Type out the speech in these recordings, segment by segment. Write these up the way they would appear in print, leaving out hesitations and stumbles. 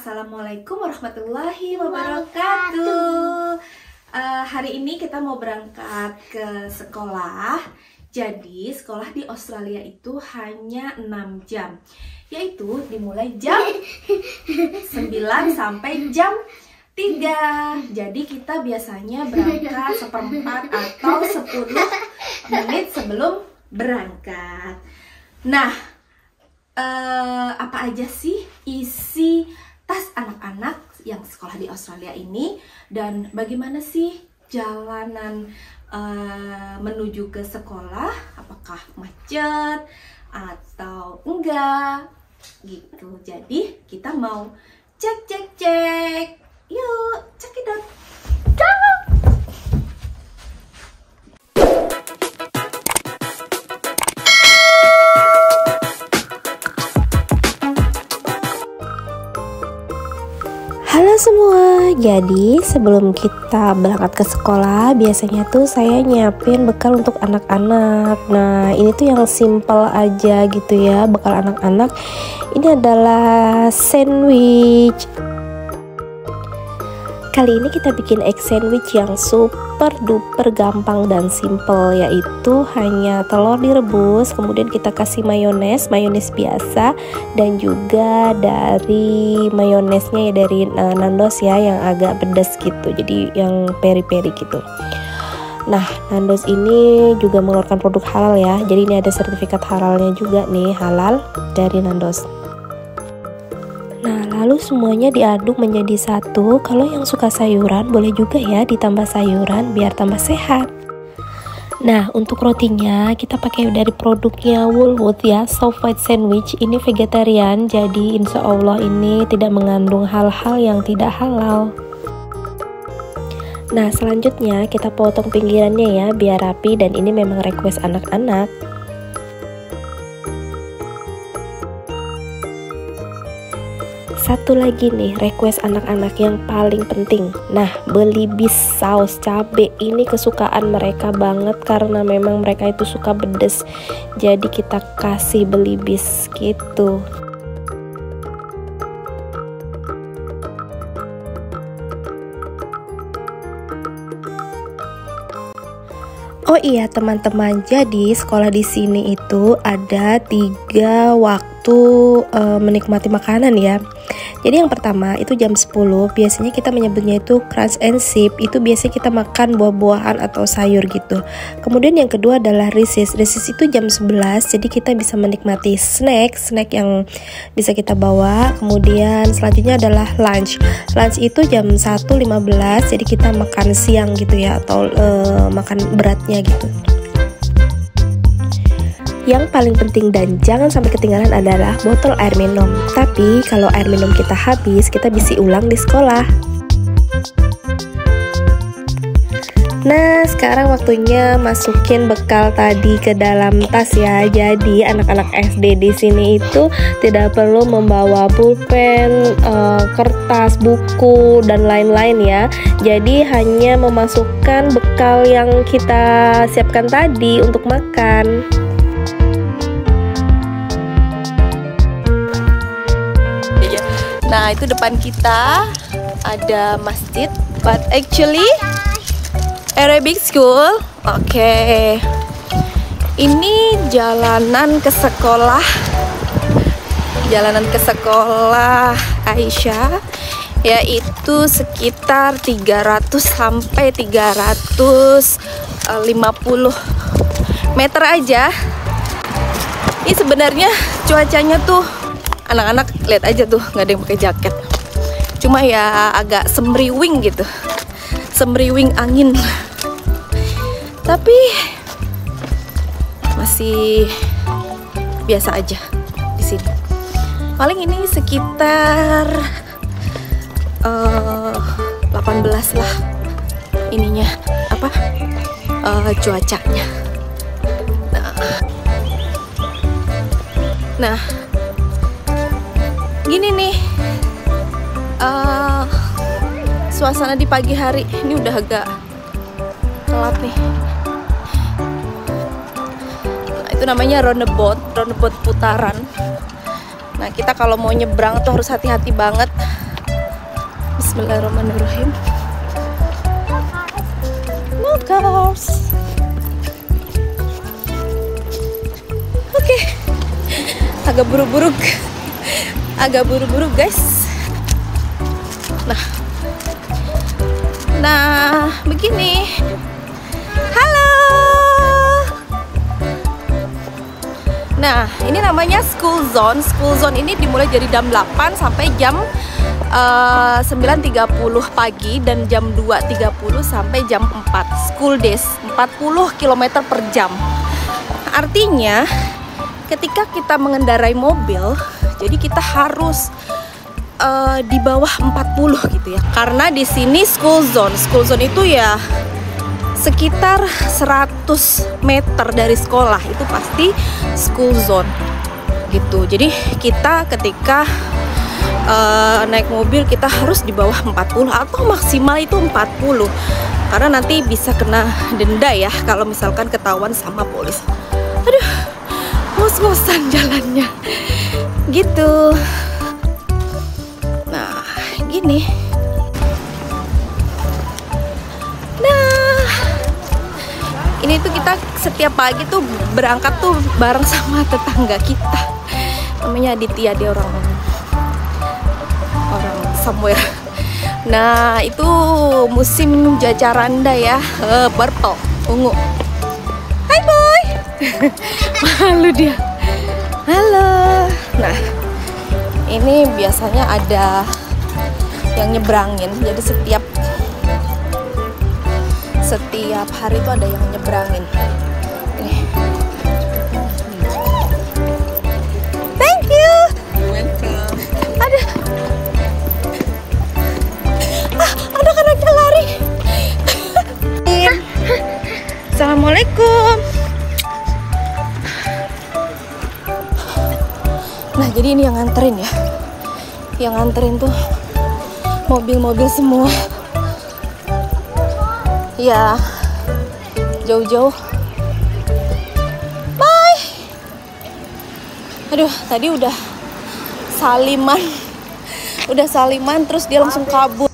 Assalamualaikum warahmatullahi wabarakatuh. Hari ini kita mau berangkat ke sekolah. Jadi sekolah di Australia itu hanya 6 jam, yaitu dimulai jam 9 sampai jam 3. Jadi kita biasanya berangkat seperempat atau 10 menit sebelum berangkat. Nah, apa aja sih isi tas anak-anak yang sekolah di Australia ini, dan bagaimana sih jalanan menuju ke sekolah, apakah macet atau enggak gitu. Jadi kita mau cek, yuk check it out. Semua, jadi sebelum kita berangkat ke sekolah biasanya tuh saya nyiapin bekal untuk anak-anak. Nah, ini tuh yang simple aja gitu ya, bekal anak-anak. Ini adalah sandwich. Kali ini kita bikin egg sandwich yang super duper gampang dan simple, yaitu hanya telur direbus, kemudian kita kasih mayones biasa, dan juga dari mayonesnya ya dari Nandos ya, yang agak pedas gitu, jadi yang peri-peri gitu. Nah, Nandos ini juga mengeluarkan produk halal ya, jadi ini ada sertifikat halalnya juga nih, halal dari Nandos. Nah, lalu semuanya diaduk menjadi satu. Kalau yang suka sayuran boleh juga ya ditambah sayuran biar tambah sehat. Nah, untuk rotinya kita pakai dari produknya Woolworths ya, soft white sandwich. Ini vegetarian, jadi insya Allah ini tidak mengandung hal-hal yang tidak halal. Nah, selanjutnya kita potong pinggirannya ya biar rapi, dan ini memang request anak-anak. Satu lagi nih request anak-anak yang paling penting. Nah, belibis saus cabe ini kesukaan mereka banget karena memang mereka itu suka pedes. Jadi kita kasih belibis gitu. Oh iya teman-teman, jadi sekolah di sini itu ada 3 waktu menikmati makanan ya. Jadi yang pertama itu jam 10, biasanya kita menyebutnya itu crunch and sip, itu biasanya kita makan buah-buahan atau sayur gitu. Kemudian yang kedua adalah recess itu jam 11, jadi kita bisa menikmati snack yang bisa kita bawa. Kemudian selanjutnya adalah lunch itu jam 1.15, jadi kita makan siang gitu ya, atau makan beratnya gitu. Yang paling penting dan jangan sampai ketinggalan adalah botol air minum. Tapi kalau air minum kita habis, kita bisa ulang di sekolah. Nah, sekarang waktunya masukin bekal tadi ke dalam tas ya. Jadi anak-anak SD di sini itu tidak perlu membawa pulpen, kertas, buku, dan lain-lain ya. Jadi hanya memasukkan bekal yang kita siapkan tadi untuk makan. Nah, itu depan kita ada masjid, but actually Arabic school. Oke. Ini jalanan ke sekolah Aisyah, yaitu sekitar 300 sampai 350 meter aja. Ini sebenarnya cuacanya tuh, anak-anak lihat aja tuh, nggak ada yang pakai jaket, cuma ya agak semriwing gitu, semriwing angin, tapi masih biasa aja di sini. Paling ini sekitar 18 lah ininya apa cuacanya. Nah. Gini nih suasana di pagi hari. Ini udah agak telat nih. Nah, itu namanya roundabout putaran. Nah, kita kalau mau nyebrang tuh harus hati-hati banget. Bismillahirrahmanirrahim. Nandos. Oke. Agak buru-buru, guys. Nah, begini. Halo. Nah, ini namanya school zone. School zone ini dimulai dari jam 8 sampai jam 9.30 pagi dan jam 2.30 sampai jam 4. School days 40 km per jam. Artinya, ketika kita mengendarai mobil, jadi kita harus di bawah 40 gitu ya, karena di sini school zone itu ya sekitar 100 meter dari sekolah itu pasti school zone gitu. Jadi kita ketika naik mobil kita harus di bawah 40 atau maksimal itu 40, karena nanti bisa kena denda ya kalau misalkan ketahuan sama polis. Aduh, ngos-ngosan jalannya gitu. Gini. Nah, ini tuh kita setiap pagi tuh berangkat tuh bareng sama tetangga kita. Namanya Aditya, dia orang somewhere. Nah, itu musim jacaranda ya, purple, ungu. Hai boy. Malu dia. Halo. Nah, ini biasanya ada yang nyebrangin, jadi setiap hari itu ada yang nyebrangin. Ini. Thank you. Welcome. Ada. Ah, anak-anaknya lari. Assalamualaikum. Nah, jadi ini yang nganterin ya. Yang nganterin tuh mobil-mobil semua ya, jauh-jauh. Bye. Aduh, tadi udah saliman terus dia langsung kabur.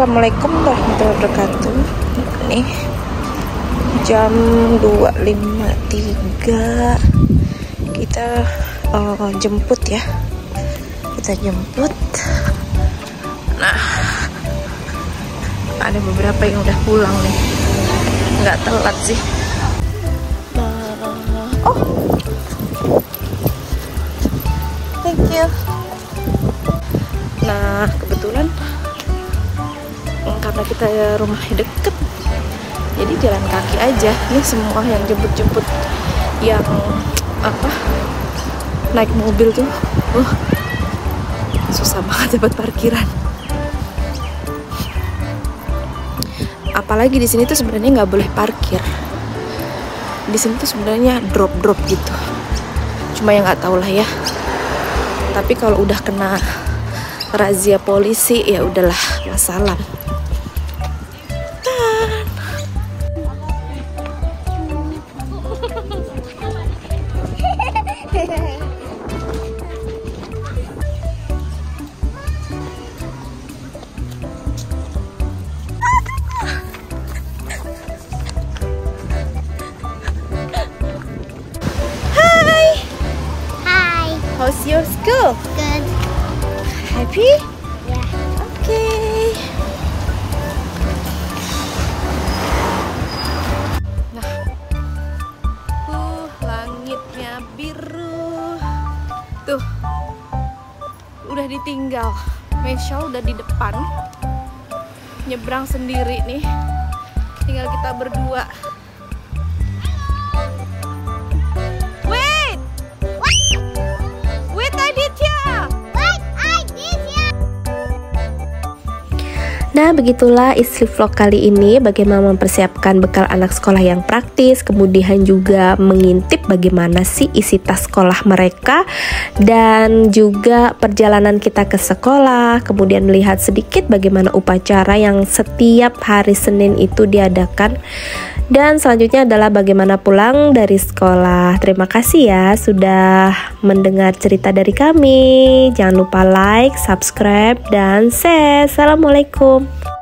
Assalamualaikum warahmatullahi wabarakatuh. Nih jam 2.53 kita jemput ya, kita jemput. Nah, ada beberapa yang udah pulang nih, nggak telat sih. Oh, thank you. Nah, kebetulan karena kita rumahnya deket, jadi jalan kaki aja. Ini semua yang jemput-jemput, yang apa, naik mobil tuh, susah banget dapat parkiran. Apalagi di sini tuh sebenarnya nggak boleh parkir. Di sini tuh sebenarnya drop-drop gitu. Cuma yang nggak tahu lah ya. Tapi kalau udah kena razia polisi ya udahlah, wassalam. How's your school? Good. Happy? Yeah. Okay. Nah, langitnya biru. Tuh, udah ditinggal. Michelle udah di depan, nyebrang sendiri nih. Tinggal kita berdua. Nah, begitulah istri vlog kali ini, bagaimana mempersiapkan bekal anak sekolah yang praktis, kemudian juga mengintip bagaimana sih isi tas sekolah mereka, dan juga perjalanan kita ke sekolah, kemudian melihat sedikit bagaimana upacara yang setiap hari Senin itu diadakan, dan selanjutnya adalah bagaimana pulang dari sekolah. Terima kasih ya sudah mendengar cerita dari kami. Jangan lupa like, subscribe, dan share. Assalamualaikum.